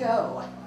go.